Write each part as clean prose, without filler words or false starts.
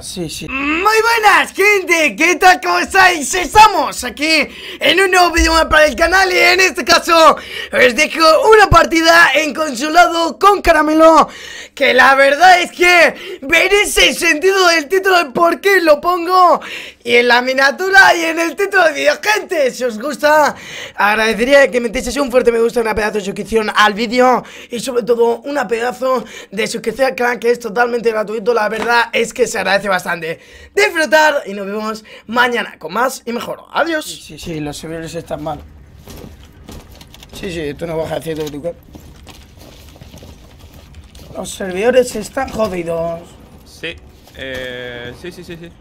Sí, sí. Muy buenas, gente, ¿qué tal? ¿Cómo estáis? Estamos aquí en un nuevo video más para el canal. Y en este caso os dejo una partida en consulado con caramelo, que la verdad es que veréis el sentido del título, el por qué lo pongo, y en la miniatura y en el título del video. Gente, si os gusta, agradecería que metieseis un fuerte me gusta, una pedazo de suscripción al vídeo, y sobre todo una pedazo de suscripción al canal, que es totalmente gratuito. La verdad es que se agradece bastante. Disfrutar y nos vemos mañana con más y mejor. Adiós. Sí, sí, los servidores están mal. Sí, sí, tú no vas a decir todo tu cuerpo. Los servidores están jodidos. Sí, sí.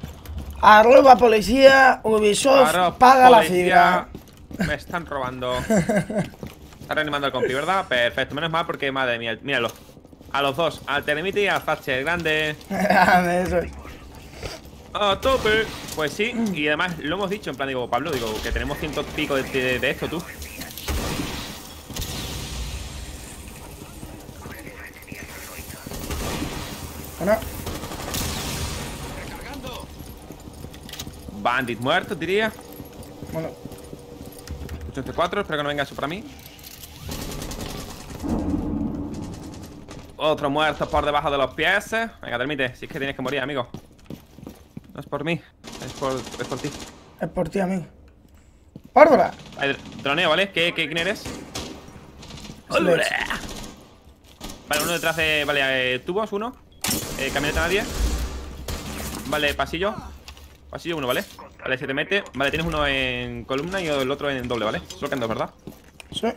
Arroba policía, Ubisoft, arroba paga policía, la fibra. Me están robando. Está reanimando el compi, ¿verdad? Perfecto, menos mal porque, madre mía, míralo. A los dos, al Telemite y al Thatcher, grande. Grande, eso. A tope. Pues sí, y además lo hemos dicho, en plan, digo, Pablo, digo, que tenemos 100 pico de esto, tú. Bueno. Bandit muerto, diría. Bueno. 84, espero que no venga eso para mí. Otro muerto por debajo de los pies. Venga, Termite, si es que tienes que morir, amigo. No es por mí, es por ti. Es por ti, amigo. ¡Bárbara! Droneo, ¿vale? ¿Quién eres? ¡Bárbara! Vale, uno detrás de... Vale, tubos, uno. Camioneta nadie. Vale, pasillo. Pasillo uno, ¿vale? Vale, se te mete. Vale, tienes uno en columna y el otro en doble, ¿vale? Solo que en dos, ¿verdad? Sí.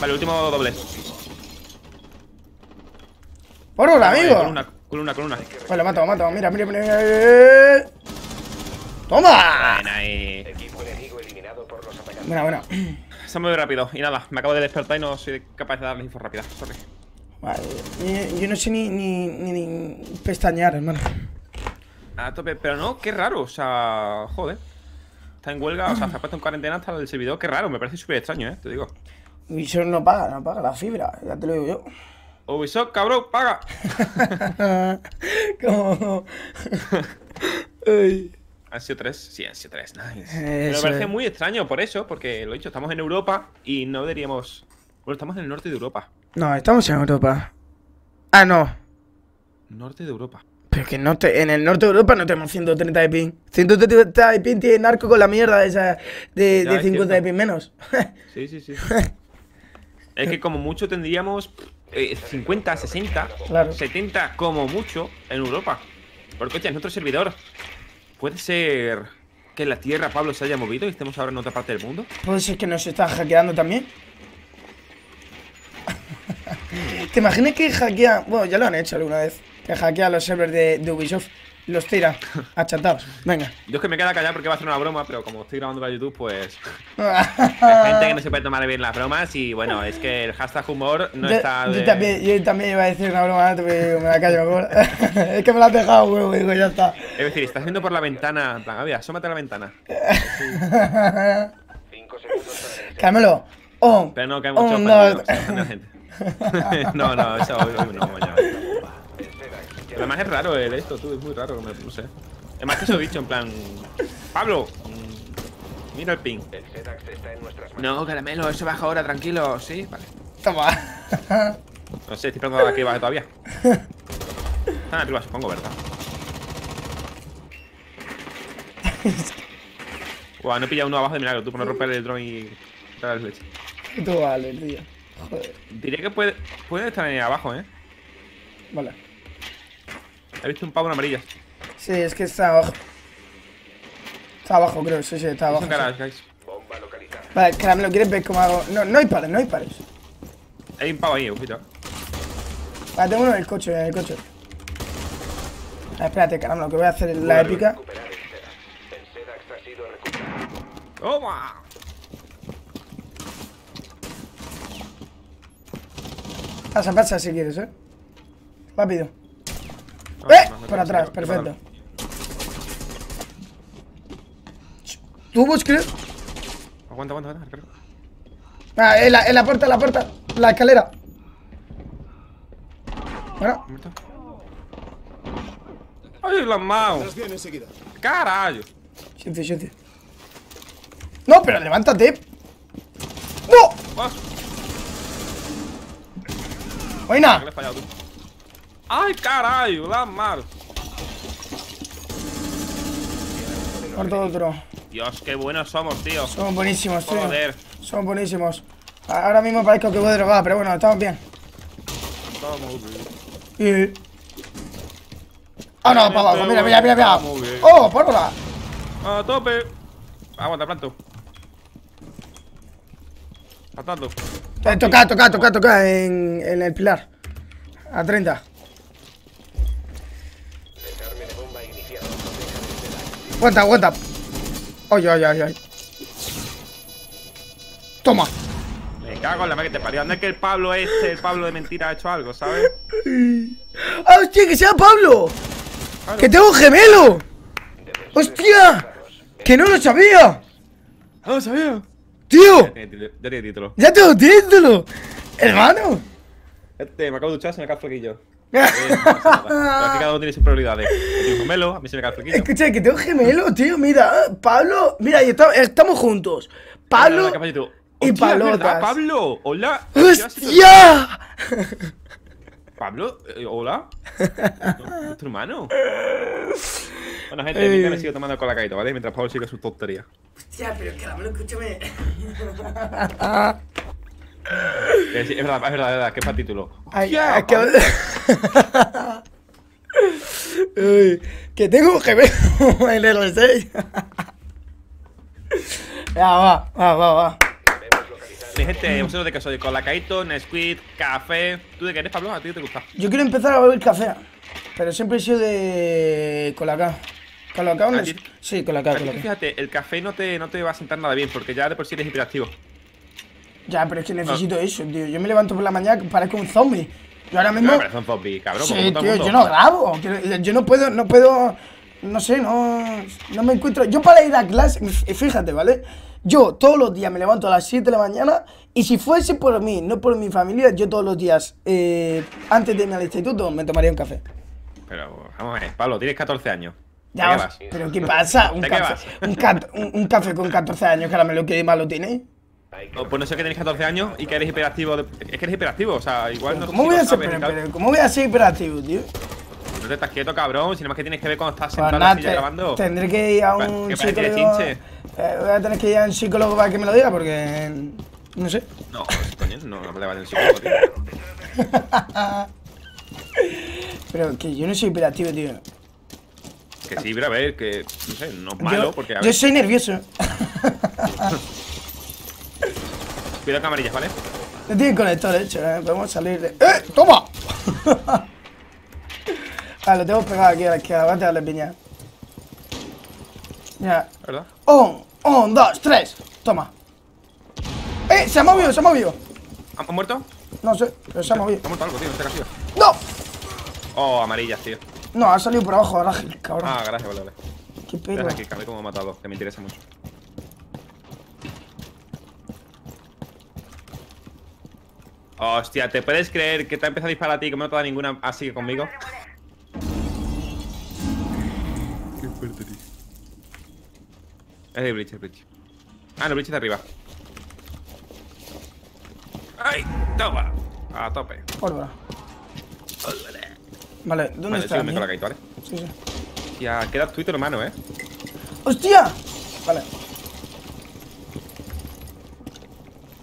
Vale, último doble. ¡Por un amigo! Con una. Pues lo mato, mira. ¡Toma! Bueno. Está muy rápido. Y nada, me acabo de despertar y no soy capaz de darles info rápida. Sorry. Vale. Yo no sé ni pestañear, hermano. A tope, pero no, qué raro. O sea, joder. Está en huelga, o sea, se ha puesto en cuarentena hasta el servidor. Qué raro, me parece súper extraño, te digo. Y eso no paga la fibra, ya te lo digo yo. Ubisoft, cabrón, paga. ¿Cómo? Han sido tres. Sí, han sido tres. Nice. Me parece muy extraño por eso, porque lo he dicho, estamos en Europa y no deberíamos. Bueno, estamos en el norte de Europa. No, estamos en Europa. Ah, no. Norte de Europa. Pero que no en el norte de Europa no tenemos 130 de ping. 130 de ping tiene narco con la mierda esa de 50 de ping menos. Sí. Es que como mucho tendríamos 50, 60, claro. 70 como mucho en Europa. Porque oye, en otro servidor. ¿Puede ser que la Tierra, Pablo, se haya movido y estemos ahora en otra parte del mundo? ¿Puede ser que nos está hackeando también? ¿Te imaginas que hackea? Bueno, ya lo han hecho alguna vez. Que hackea los servers de Ubisoft. Los tira achatados. Venga. Yo es que me queda callado porque va a ser una broma, pero como estoy grabando para YouTube, pues... Hay gente que no se puede tomar bien las bromas y, bueno, es que el hashtag humor no está... Yo también iba a decir una broma, pero me la callo, mejor. Es que me la has dejado, huevo, digo, ya está. Es decir, estás viendo por la ventana, en plan, a ver, asómate a la ventana. Sí. Cámelo. Oh, pero no, que hay mucho español, gente. No, eso no, mañana. Además es raro esto, tú, es muy raro, no sé. Además que eso he dicho, en plan... ¡Pablo! Mira el ping. El sedax está en nuestras manos. No, caramelo, eso baja ahora, tranquilo, ¿sí? Vale. Toma. No sé, estoy esperando a que baje todavía. Ah, arriba, supongo, ¿verdad? Guau, no he pillado uno abajo de milagro, tú, por no romper el drone y... Traer leche. Tú vale, tío. Joder. Diré que puede estar ahí abajo, ¿eh? Vale. He visto un pavo en amarillas. Sí, es que está abajo. Está abajo, creo, sí, está abajo. Sí. Bomba localizada. Vale, caramelo, ¿quieres ver cómo hago? No hay pares. Hay un pavo ahí, ojito. Vale, tengo uno en el coche, Vale, espérate, caramelo, que voy a hacer la épica. ¡Toma! Pasa si quieres, Rápido. Por atrás, perfecto. ¿Tubos, creo? Aguanta, creo. Ah, en la puerta. La escalera. Bueno. Olha lá, mal. Caralho. Gente, gente. No, pero levántate. ¡No! ¡Buena! ¡Ay, carajo! ¡La mar! Corto otro. Dios, qué buenos somos, tío. Somos buenísimos, tío. Joder. Somos buenísimos. Ahora mismo parezco que voy drogado, pero bueno, estamos bien. Estamos bien. ¡Ah, no, para abajo! ¡Mira, mira, mira, mira! ¡Oh, pólvora! ¡A tope! Aguanta, planto. Atando. Toca en el pilar. A 30. Aguanta, aguanta. Oye, oye, oye. Toma. Me cago en la madre que te parió. No es que el Pablo este, el Pablo de mentira, ha hecho algo, ¿sabes? ¡Ah, hostia, que sea Pablo! Claro. ¡Que tengo un gemelo! ¡Hostia! ¡Que no lo sabía! ¡No lo sabía! ¡Tío! Ya tiene título. ¡Ya tengo título! ¡Hermano! Este, me acabo de duchar, se me cae el flequillo. Aquí cada uno tiene sus prioridades. Tengo gemelo, a mí se me cae el flequillo. Escucha, que tengo gemelo, tío, mira. Pablo, mira, estamos juntos. Pablo y Pablotas. Pablo, hola. ¡Hostia! Pablo, hola. ¿Es tu hermano? Bueno, gente, mientras me sigo tomando el colacadito, ¿vale? Mientras Pablo sigue su tontería. Hostia, pero caramelo, escúchame. Es verdad, que es para título. Ay, hostia, que... que tengo un gemelo en el R6. Ya, va. Mi gente, vosotros de que soy colacadito, Nesquid, café. ¿Tú de qué eres, Pablo? ¿A ti te gusta? Yo quiero empezar a beber café. Pero siempre he sido de colacao. ¿Colacao? Sí, colacao. Fíjate, el café no te va a sentar nada bien porque ya de por sí eres hiperactivo. Ya, pero es que necesito eso, tío. Yo me levanto por la mañana, parezco un zombie. Yo ahora mismo... Pero un zombie, cabrón. Sí, tío, yo no grabo. Yo no puedo... No sé, no me encuentro... Yo para ir a clase... Fíjate, ¿vale? Yo todos los días me levanto a las 7 de la mañana y si fuese por mí, no por mi familia, yo todos los días, antes de irme al instituto, me tomaría un café. Pero, vamos a ver, Pablo, tienes 14 años. Ya, vas. ¿Pero qué pasa? Un café con 14 años, caramelo, ¿qué malo tiene? Pues no sé que tenéis 14 años y que eres hiperactivo. Es que eres hiperactivo, o sea, igual no sé. ¿Cómo voy a ser hiperactivo, tío? No te estás quieto, cabrón, si nada más que tienes que ver cuando estás sentado en la silla grabando. Tendré que ir a un psicólogo. Voy a tener que ir a un psicólogo para que me lo diga porque... No sé. No, coño, no me le va del psicólogo, tío. Pero que yo no soy hiperactivo, tío. Que sí, pero a ver, que... No sé, no es malo porque... Yo soy nervioso. Cuidado camarillas, ¿vale? No tiene conector, de hecho, podemos salir de... ¡Eh! ¡Toma! Lo tengo pegado aquí a la izquierda, voy a darle piña. Ya. ¿Verdad? Un, dos, tres. Toma. ¡Eh! ¡Se ha movido, se ha movido! ¿Han muerto? No sé, pero se ha movido. Ha muerto algo, tío, este ¡no! Oh, amarillas, tío. No, ha salido por abajo, ágil, cabrón. Ah, gracias, vale. Qué pedo. Deja aquí, cabrón, como me ha matado, que me interesa mucho. Hostia, ¿te puedes creer que te ha empezado a disparar a ti? Que no te da ninguna así que conmigo. Qué fuerte, tío. Es el bridge, el bridge. Ah, no, el bridge está arriba. ¡Ay! ¡Toma! A tope. Pólvora. Vale, ¿dónde está? Vale, sí, ¿vale? Sí, sí. Hostia, quedas tú y tu hermano, ¿eh? ¡Hostia! Vale.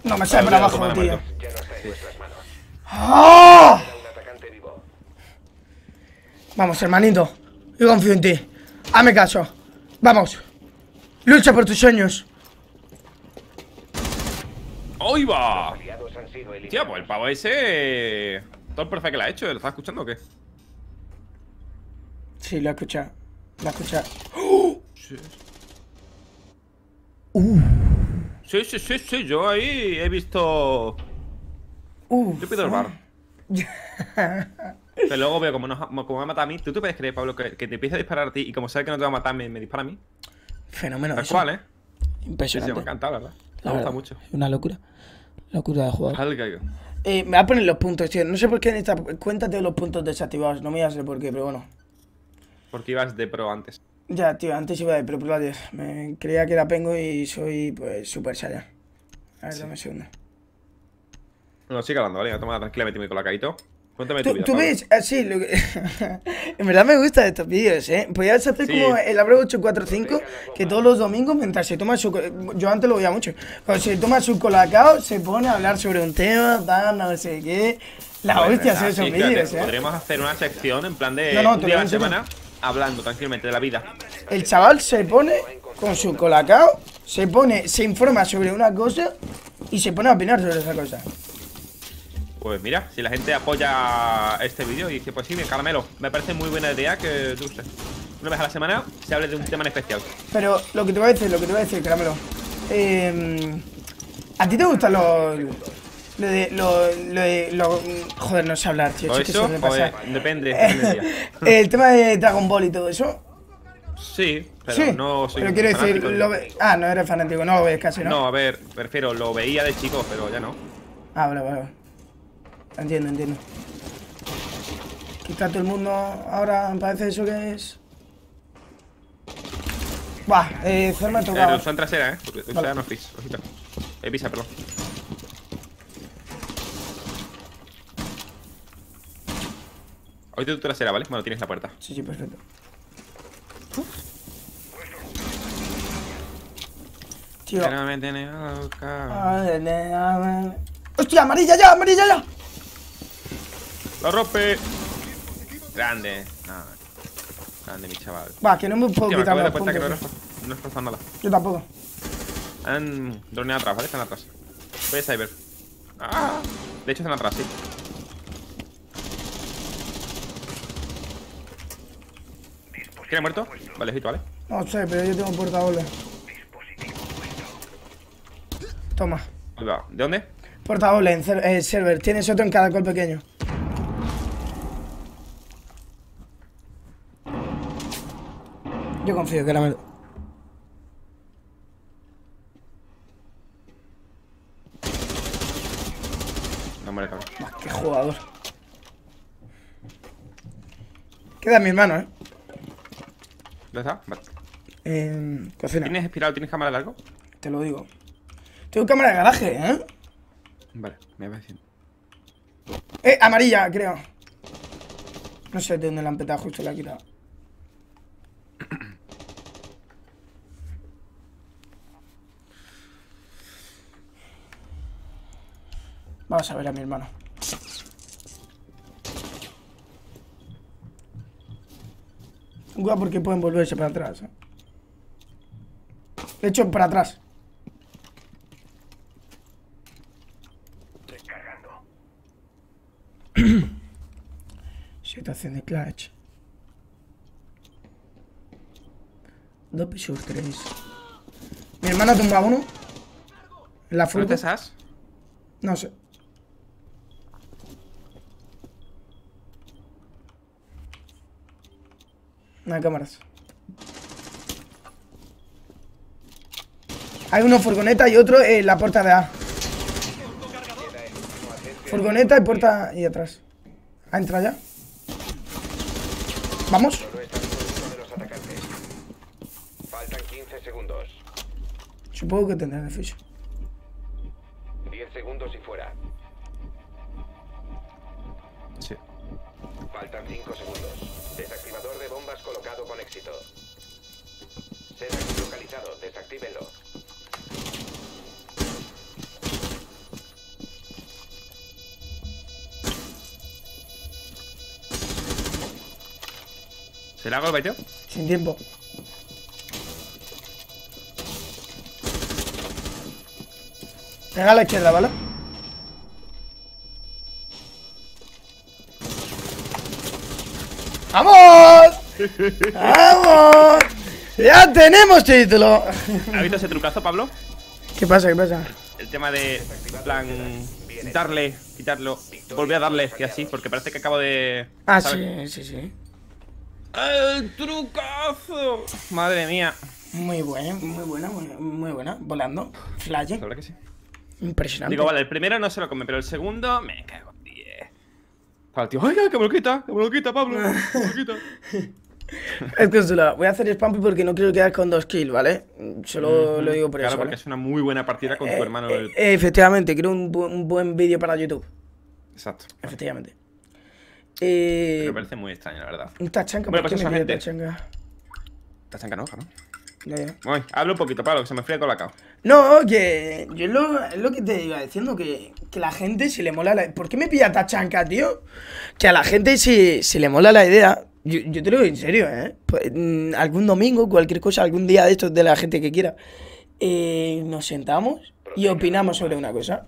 No, me sale para abajo, tío. ¡Oh! Vamos, hermanito. Yo confío en ti. Hazme caso. Vamos. Lucha por tus sueños. ¡Ahí va! Tío, pues el pavo ese... Todo el profe que lo ha hecho. ¿Lo estás escuchando o qué? Sí, lo he escuchado. Lo he escuchado. ¡Oh! Sí. Sí, yo ahí he visto... yo pido el bar. Pero luego veo como me ha matado a mí. ¿Tú te puedes creer, Pablo, que te empieza a disparar a ti y como sabes que no te va a matar, me dispara a mí? Fenómeno. Tal cual, ¿eh? Impresionante. Sí, me encanta, la verdad. Me gusta mucho. Una locura. Locura de jugador. Me va a poner los puntos, tío. No sé por qué en esta cuenta tengo los puntos desactivados. No me voy a saber por qué, pero bueno. Porque ibas de pro antes. Ya, tío, antes iba de pro player. Me creía que era pengo y soy, pues, super saiyan. A ver, sí. Dame un segundo. No, sigue hablando, vale, toma tranquila, metíme con la caíto. Cuéntame tu vida. ¿Tú ves? Así, lo que... En verdad me gustan estos vídeos, ¿eh? Podrías hacer sí, como el Abro 845, que todos los domingos, mientras se toma su... Yo antes lo veía mucho. Cuando se toma su colacao, se pone a hablar sobre un tema, tal, no sé qué... La hostia hacer esos vídeos, ¿eh? Podríamos hacer una sección en plan de un día a la semana, hablando tranquilamente de la vida. El chaval se pone con su colacao, se pone, se informa sobre una cosa y se pone a opinar sobre esa cosa. Pues mira, si la gente apoya este vídeo y dice, pues sí, bien, Caramelo, me parece muy buena idea que tú uses. Una vez a la semana se hable de un tema en especial. Pero lo que te voy a decir, Caramelo, ¿a ti te gustan los... joder, no sé hablar, tío. ¿O eso? Joder, depende. El tema de Dragon Ball y todo eso. Sí, pero sí, no soy... Pero quiero decir, lo ve... Ah, no eres fanático, no lo ves casi, ¿no? No, a ver, prefiero, lo veía de chico, pero ya no. Ah, vale, vale. Entiendo, entiendo. Aquí está todo el mundo ahora, me parece eso que es... Buah, Zorma tocado. Usan trasera, ¿eh? Usan vale. No pis. Pisa, perdón. Hoy te doy trasera, ¿vale? Bueno, tienes la puerta. Sí, sí, perfecto. Tío. ¡Hostia, amarilla ya, amarilla ya! ¡Lo rompe! Grande. Ah, grande, mi chaval. Va, que no me puedo quitar la puerta, que no es forzándola. Yo tampoco. Han droneado atrás, ¿vale? Están atrás. Voy a Cyber. Ah, de hecho, están atrás, sí. ¿Quién ha muerto? Vale, Jito, ¿vale? No sé, pero yo tengo portavoz. Toma. ¿De dónde? Portavoz en server. Tienes otro en cada col pequeño. Yo confío que Caramelo. No muere, cabrón. Qué jugador. Queda en mis manos, ¿eh? ¿Dónde está? Vale. Cocina. ¿Tienes espiral? ¿Tienes cámara de algo? Te lo digo. Tengo cámara de garaje, ¿eh? Vale, me va diciendo. Amarilla, creo. No sé de dónde la han petado, justo la he quitado. Vamos a ver a mi hermano. Guau, porque pueden volverse para atrás, ¿eh? De hecho, para atrás. Situación de clutch. 2 pisos 3. Mi hermano tumba uno. ¿La fruta esas? No sé. No hay cámaras. Hay uno furgoneta y otro en la puerta de A. Furgoneta y puerta y atrás. ¿Ha entrado ya? ¿Vamos? Faltan 15 segundos. Supongo que tendrán el fish. 10 segundos y fuera. Sí. Faltan 5 segundos. Desactivador de bombas colocado con éxito. Ser localizado, desactívenlo. ¿Te la hago el baiteo? Sin tiempo. Pega a la izquierda, ¿vale? ¡Vamos! ¡Vamos! ¡Ya tenemos título! ¿Has visto ese trucazo, Pablo? ¿Qué pasa? ¿Qué pasa? El tema de, en plan, darle, quitarlo, volver a darle, que así, porque parece que acabo de... Ah, ¿sabes? Sí, sí, sí. ¡El trucazo! Madre mía. Muy buena, muy buena, muy buena. Volando, flash. La verdad que sí. Impresionante. Digo, vale, el primero no se lo come, pero el segundo me cago en 10. Para el tío, ¡ay, que me lo quita! ¡Que me lo quita, Pablo! ¡Que me lo quita! Escúchula, voy a hacer spam porque no quiero quedar con 2 kills, ¿vale? Solo lo digo por eso. Claro, porque ¿vale? Es una muy buena partida con tu hermano. Efectivamente, quiero un buen vídeo para YouTube. Exacto. Efectivamente. Me parece muy extraño, la verdad. Un Tachanka, ¿por qué me pide Tachanka? Tachanka no, ¿no? Ya. Bueno, hablo un poquito, Pablo, que se me fría con la cao. No, que yo es lo que te iba diciendo, que la gente si le mola la... ¿Por qué me pilla Tachanka, tío? Que a la gente si le mola la idea... Yo te lo digo en serio, ¿eh? Pues, algún domingo, cualquier cosa, algún día de estos de la gente que quiera, nos sentamos y opinamos sobre una cosa.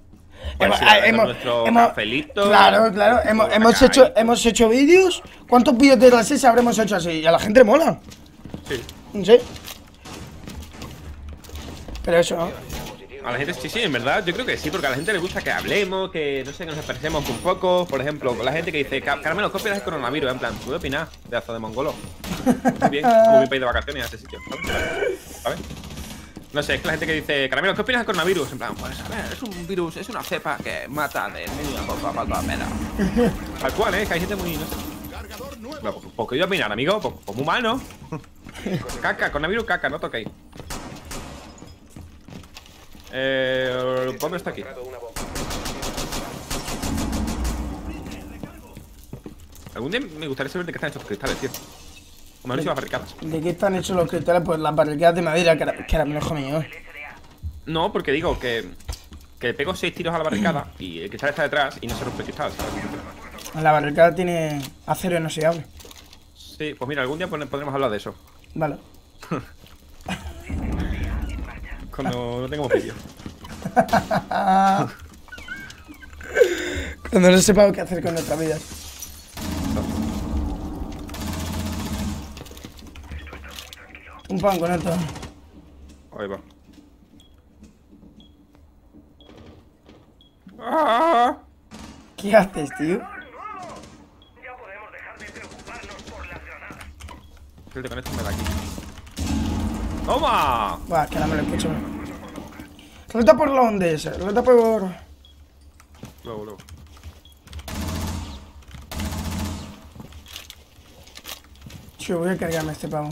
Hemos hecho vídeos. ¿Cuántos vídeos de las 6 habremos hecho así? Y a la gente le mola. Sí. ¿Sí? Pero eso, ¿no? A la gente sí, en verdad, yo creo que sí, porque a la gente le gusta que hablemos, que no sé, que nos expresemos un poco. Por ejemplo, con la gente que dice, Carmelo, ¿qué opinas del coronavirus? En plan, ¿puedo opinar? De hasta de mongolo. Muy bien, como mi país de vacaciones a ese sitio, ¿sabes? No sé, es que la gente que dice, Carmelo, ¿qué opinas del coronavirus? En plan, pues a ver, es un virus, es una cepa que mata de media popa, palpamela. Tal cual, que hay gente muy, no sé. Bueno, pues ¿qué yo opinar, amigo? Pues muy mal, ¿no? Caca, coronavirus, caca, no toquéis. El bombe está aquí. Algún día me gustaría saber de qué están hechos los cristales, tío. O menos si las barricadas. ¿De qué están hechos los cristales? Pues las barricadas de madera, que era mejor mío. No, porque digo que pego 6 tiros a la barricada y el cristal está detrás y no se rompe el cristal, ¿sabes? La barricada tiene acero inoxidable. Sí, pues mira, algún día podremos hablar de eso. Vale. Cuando no tengamos vídeo. Cuando no sepamos qué hacer con nuestra vida. Un pan con esto. Ahí va. ¿Qué haces, tío? Ya podemos dejar de preocuparnos por las granadas. Fíjate con esto me da aquí. ¡Toma! Va, que ahora me lo escucho. Ruleta por la onda esa, ruleta por... Luego. Yo voy a cargarme a este pavo.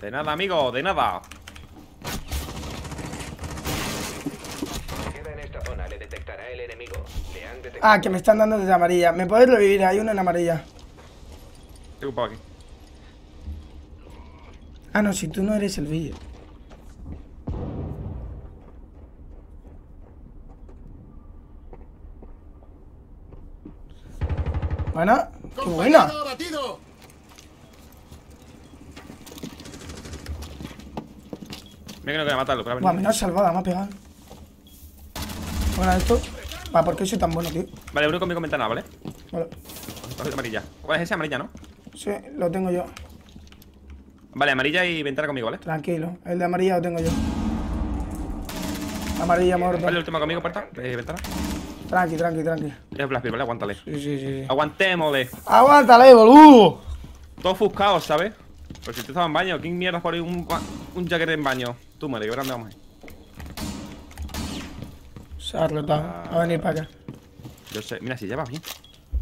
De nada, amigo, de nada. Queda en esta zona, le detectará el enemigo. Le han detectado. Ah, que me están dando desde amarilla. ¿Me podéis revivir? Hay una en amarilla. Te ocupo aquí. Ah, no, si tú no eres el vídeo. Bueno, qué buena. Mira que no quería matarlo, pero va, me lo has salvado, me ha pegado. Bueno, esto. Va, ¿por qué soy tan bueno, tío? Vale, uno conmigo en ventana, ¿vale? Vale. Amarilla. ¿Cuál es esa amarilla, no? Sí, lo tengo yo. Vale, amarilla y ventana conmigo, ¿vale? Tranquilo, el de amarilla lo tengo yo. Amarilla muerto. Vale, el último conmigo, puerta, ventana. Tranqui. Es Blaspir, ¿vale? Aguántale. Sí. Aguantémosle. ¡Aguántale, boludo! Todo ofuscado, ¿sabes? Pero si te estaba en baño, ¿quién mierda por ahí un jacket en baño? Tú, madre, que grande vamos ahí. Se ha rotado, va a venir para acá. Yo sé, mira, si ya va bien.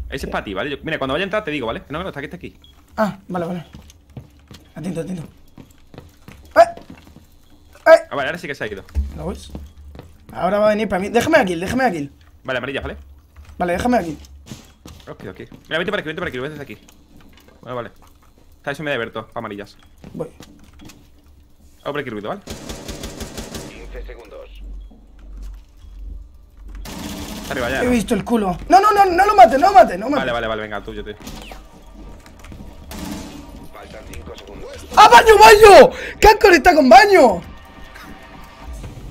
Ese es para ti, ¿vale? Mira, cuando vaya a entrar te digo, ¿vale? Que no, está aquí. Ah, vale. Atento. ¡Eh! Ah, vale, ahora sí que se ha ido. ¿Lo ves? Ahora va a venir para mí. Déjame aquí. Vale, amarilla, ¿vale? Vale, déjame aquí. Ok. Mira, vente para aquí, vete desde aquí. Vale. Está eso me de Berto, para amarillas. Voy. Hago por aquí ruido, ¿vale? 15 segundos. Está arriba ya. He visto el culo. No lo mates, no lo mates. Vale, venga, tú, yo te. ¡Ah, baño! ¡Casco está con baño!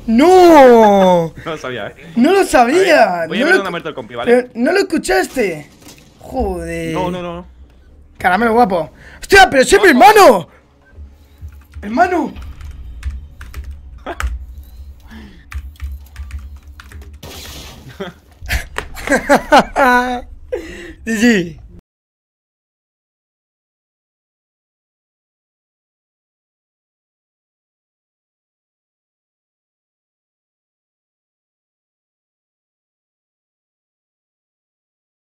¡No! No lo sabía, ¿eh? ¡No lo sabía! Voy a ver dónde ha muerto el compi, ¿vale? Pero ¿no lo escuchaste? Joder. No. Caramelo guapo. ¡Hostia, pero sí, mi hermano! ¡Hermano! Sí.